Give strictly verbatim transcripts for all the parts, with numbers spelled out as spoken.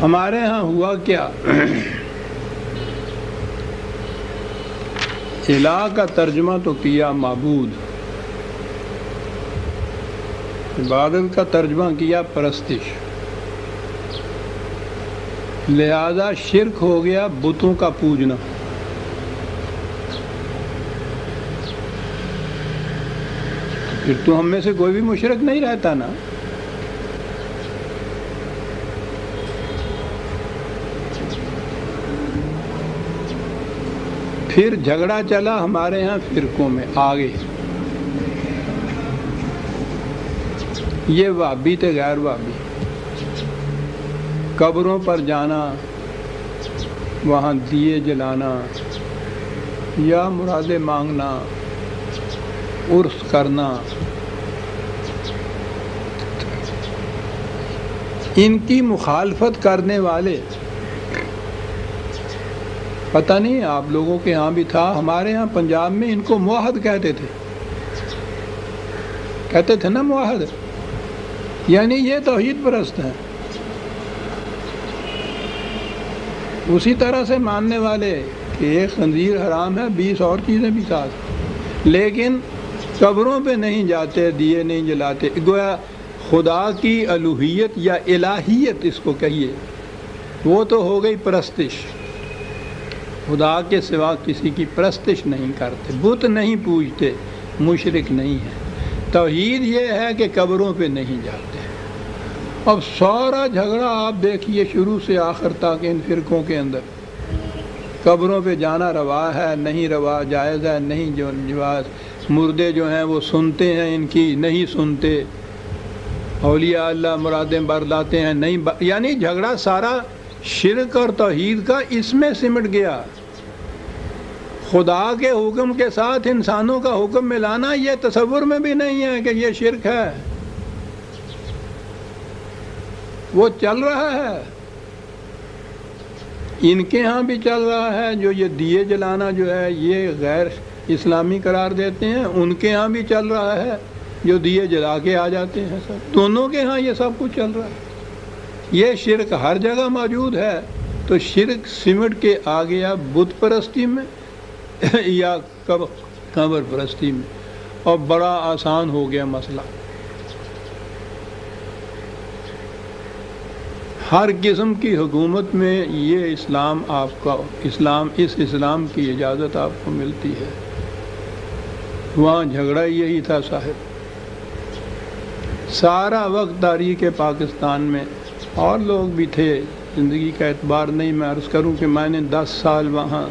हमारे यहाँ हुआ क्या, इलाह का तर्जुमा तो किया माबूद, इबादत का तर्जुमा किया परस्तिश, लिहाजा शिर्क हो गया बुतों का पूजना। फिर तो हम में से कोई भी मुशरक नहीं रहता ना। फिर झगड़ा चला हमारे यहाँ फिरकों में आगे, ये वाबी थे गैर वाबी, कब्रों पर जाना, वहाँ दिए जलाना या मुरादे मांगना, उर्स करना, इनकी मुखालफत करने वाले, पता नहीं आप लोगों के यहाँ भी था, हमारे यहाँ पंजाब में इनको मुआहद कहते थे, कहते थे ना मुआहद, यानी ये तौहीद परस्त हैं। उसी तरह से मानने वाले कि एक खंजीर हराम है, बीस और चीज़ें भी साथ, लेकिन कब्रों पे नहीं जाते, दिए नहीं जलाते, गोया खुदा की अलूहियत या इलाहियत इसको कहिए, वो तो हो गई परस्तिश। खुदा के सिवा किसी की परस्तिश नहीं करते, बुत नहीं पूजते, मुशरिक नहीं है। तौहीद ये है कि कब्रों पे नहीं जाते। अब सारा झगड़ा आप देखिए शुरू से आखिर तक इन फिरकों के अंदर, कब्रों पे जाना रवा है नहीं रवा, जायज़ है नहीं जो जायज़, मुर्दे जो हैं वो सुनते हैं इनकी नहीं सुनते, औलिया अल्लाह मुरादें बरलाते हैं नहीं बर... यानी झगड़ा सारा शिरक और तौहीद का इसमें सिमट गया। खुदा के हुक्म के साथ इंसानों का हुक्म मिलाना ये तस्वुर में भी नहीं है कि ये शिरक है, वो चल रहा है, इनके यहाँ भी चल रहा है। जो ये दिए जलाना जो है ये गैर इस्लामी करार देते हैं, उनके यहाँ भी चल रहा है जो दिए जला के आ जाते हैं, सब दोनों के यहाँ ये सब कुछ चल रहा है। ये शिरक हर जगह मौजूद है। तो शिरक सिमट के आ गया बुत परस्ती में या कब कब्र परस्ती में, और बड़ा आसान हो गया मसला। हर किस्म की हुकूमत में ये इस्लाम आपका इस्लाम इस इस्लाम की इजाज़त आपको मिलती है। वहाँ झगड़ा यही था साहब, सारा वक्त तारीख़ पाकिस्तान में, और लोग भी थे, ज़िंदगी का एतबार नहीं, मैं अर्ज़ करूँ कि मैंने दस साल वहाँ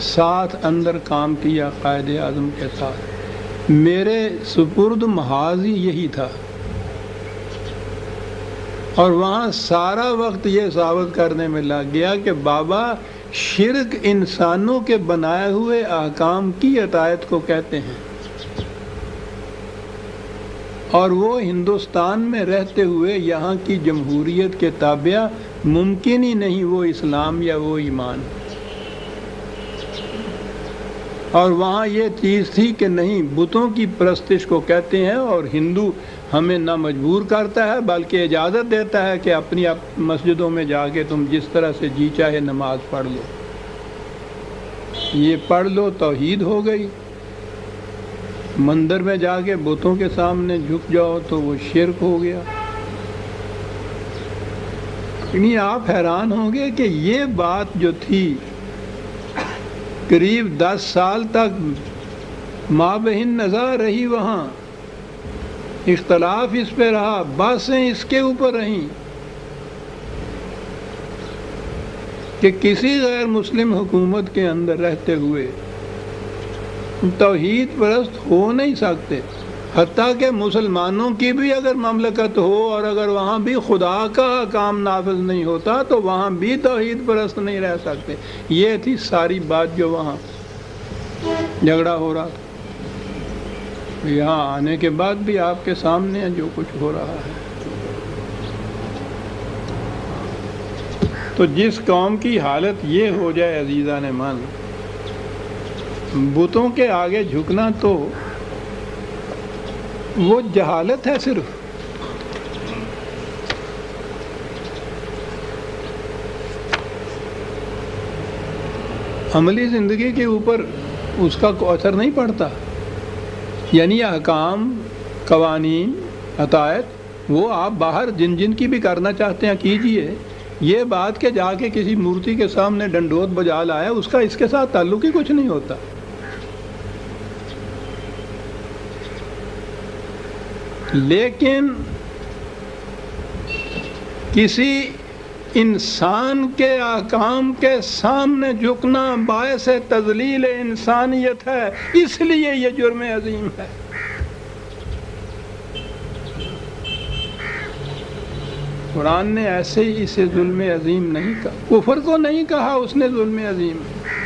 साथ अंदर काम किया क़ायदे आज़म के साथ, मेरे सुपुर्द महाजी यही था। और वहाँ सारा वक्त ये साबित करने में लग गया कि बाबा शिरक इंसानों के बनाए हुए अहकाम की अतायत को कहते हैं, और वो हिंदुस्तान में रहते हुए यहाँ की जमहूरियत के ताबिया मुमकिन ही नहीं वो इस्लाम या वो ईमान। और वहाँ ये चीज़ थी कि नहीं, बुतों की परस्तिश को कहते हैं, और हिंदू हमें ना मजबूर करता है बल्कि इजाज़त देता है कि अपनी आप मस्जिदों में जाके तुम जिस तरह से जी चाहे नमाज पढ़ लो, ये पढ़ लो, तौहीद हो गई। मंदिर में जाके बुतों के सामने झुक जाओ तो वो शिरक हो गया। यानी आप हैरान होंगे कि ये बात जो थी करीब दस साल तक माबहिन नज़र रही, वहाँ इख्तलाफ इस पे रहा, बातें इसके ऊपर रहीं कि किसी गैर मुस्लिम हुकूमत के अंदर रहते हुए तौहीद परस्त हो नहीं सकते। हत्ता के मुसलमानों की भी अगर ममलकत हो और अगर वहाँ भी खुदा का काम नाफिज नहीं होता तो वहाँ भी तौहीद परस्त नहीं रह सकते। ये थी सारी बात जो वहाँ झगड़ा हो रहा था। यहाँ आने के बाद भी आपके सामने जो कुछ हो रहा है, तो जिस कौम की हालत ये हो जाए अजीज़ा ने मान, बुतों के आगे झुकना, तो वो जहालत है सिर्फ। अमली ज़िंदगी के ऊपर उसका असर नहीं पड़ता, यानी अहकाम, कवानीन, हदायत वो आप बाहर जिन जिन की भी करना चाहते हैं कीजिए। ये बात के जाके किसी मूर्ति के सामने डंडोत बजा लाया, उसका इसके साथ ताल्लुक ही कुछ नहीं होता। लेकिन किसी इंसान के अहकाम के सामने झुकना बायस तजलील इंसानियत है, इसलिए ये जुर्म अजीम है। कुरान ने ऐसे ही इसे जुल्म अजीम नहीं कहा, कुफर को नहीं कहा, उसने जुल्म अजीम।